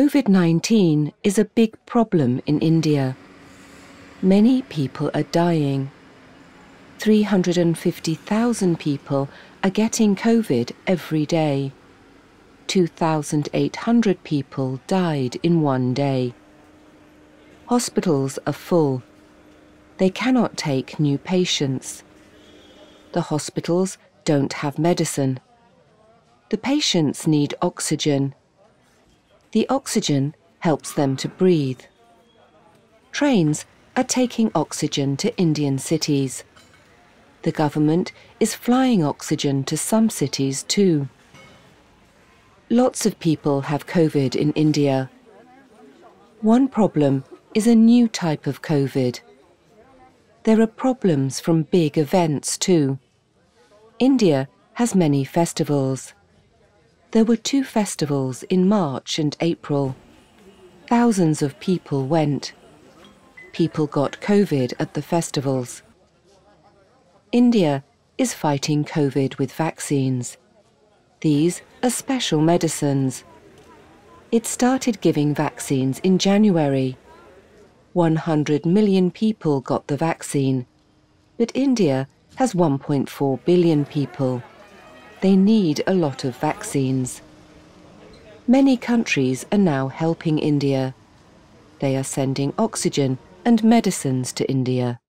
COVID-19 is a big problem in India. Many people are dying. 350,000 people are getting COVID every day. 2,800 people died in one day. Hospitals are full. They cannot take new patients. The hospitals don't have medicine. The patients need oxygen. The oxygen helps them to breathe. Trains are taking oxygen to Indian cities. The government is flying oxygen to some cities too. Lots of people have COVID in India. One problem is a new type of COVID. There are problems from big events too. India has many festivals. There were two festivals in March and April. Thousands of people went. People got COVID at the festivals. India is fighting COVID with vaccines. These are special medicines. It started giving vaccines in January. 100 million people got the vaccine, but India has 1.4 billion people. They need a lot of vaccines. Many countries are now helping India. They are sending oxygen and medicines to India.